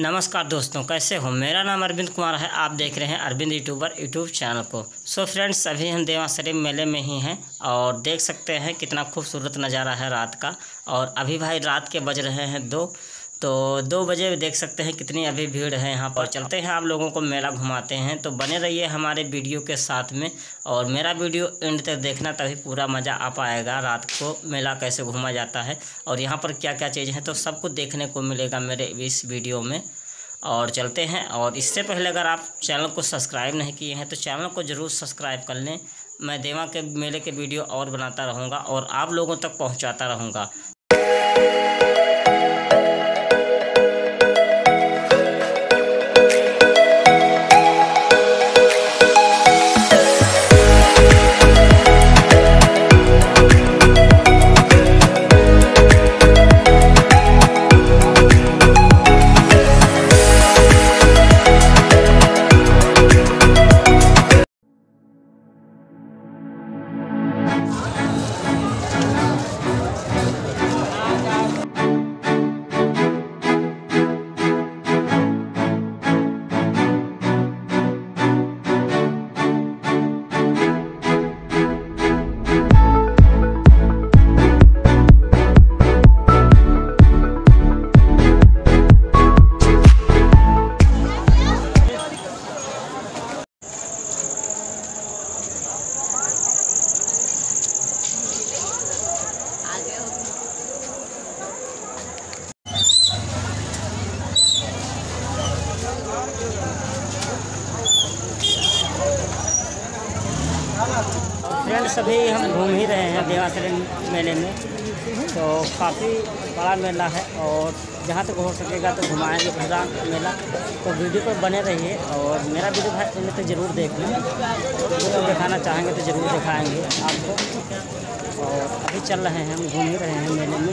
नमस्कार दोस्तों, कैसे हो। मेरा नाम अरविंद कुमार है। आप देख रहे हैं अरविंद यूट्यूबर यूट्यूब चैनल को। सो फ्रेंड्स, अभी हम देवा शरीफ मेले में ही हैं और देख सकते हैं कितना खूबसूरत नज़ारा है रात का। और अभी भाई रात के बज रहे हैं 2, तो 2 बजे देख सकते हैं कितनी अभी भीड़ है यहाँ पर। चलते हैं, आप लोगों को मेला घुमाते हैं, तो बने रहिए हमारे वीडियो के साथ में। और मेरा वीडियो एंड तक देखना, तभी पूरा मज़ा आ पाएगा रात को मेला कैसे घूमा जाता है और यहाँ पर क्या क्या चीज़ें हैं, तो सब कुछ देखने को मिलेगा मेरे इस वीडियो में। और चलते हैं। और इससे पहले अगर आप चैनल को सब्सक्राइब नहीं किए हैं तो चैनल को ज़रूर सब्सक्राइब कर लें। मैं देवा के मेले के वीडियो और बनाता रहूँगा और आप लोगों तक पहुँचाता रहूँगा। फ्रेंड्स, अभी हम घूम ही रहे हैं देवा शरीफ मेले में। तो काफ़ी बड़ा मेला है और जहाँ तक हो सकेगा तो घुमाएंगे पूरा मेला। तो वीडियो पर बने रहिए और मेरा वीडियो भाई इन्हें तो ज़रूर देख लें। वीडियो दिखाना चाहेंगे तो ज़रूर दिखाएंगे आपको। और अभी चल रहे हैं, हम घूम ही रहे हैं मेले में।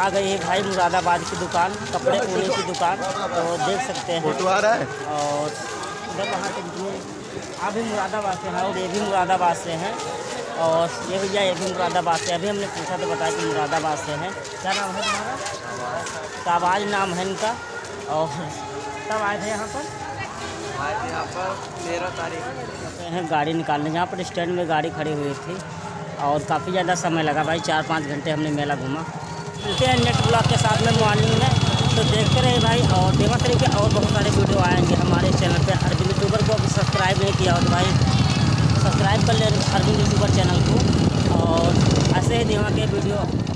आ गई है भाई मुरादाबाद की दुकान, कपड़े ऊनी की दुकान, तो देख सकते हैं। फोटो आ रहा है। और इधर वहाँ तक आप भी मुरादाबाद से हैं और ये भी मुरादाबाद से हैं और ये भैया ये भी मुरादाबाद से। अभी हमने पूछा तो बताया कि मुरादाबाद से हैं। क्या नाम है तुम्हारा? काबाज नाम है इनका। और तब आए थे यहाँ पर, आए थे यहाँ पर 13 तारीख हैं गाड़ी निकालने। यहाँ पर स्टैंड में गाड़ी खड़ी हुई थी और काफ़ी ज़्यादा समय लगा भाई, 4-5 घंटे हमने मेला घूमा। मिलते हैं नेट ब्लॉग के साथ में मॉर्निंग में, तो देखते रहे भाई। और देवा शरीफ के और बहुत सारे वीडियो आएंगे हमारे चैनल पे। अरविंद यूट्यूबर को अभी सब्सक्राइब नहीं किया हो तो भाई सब्सक्राइब कर ले अरविंद यूट्यूबर चैनल को। और ऐसे ही देवा के वीडियो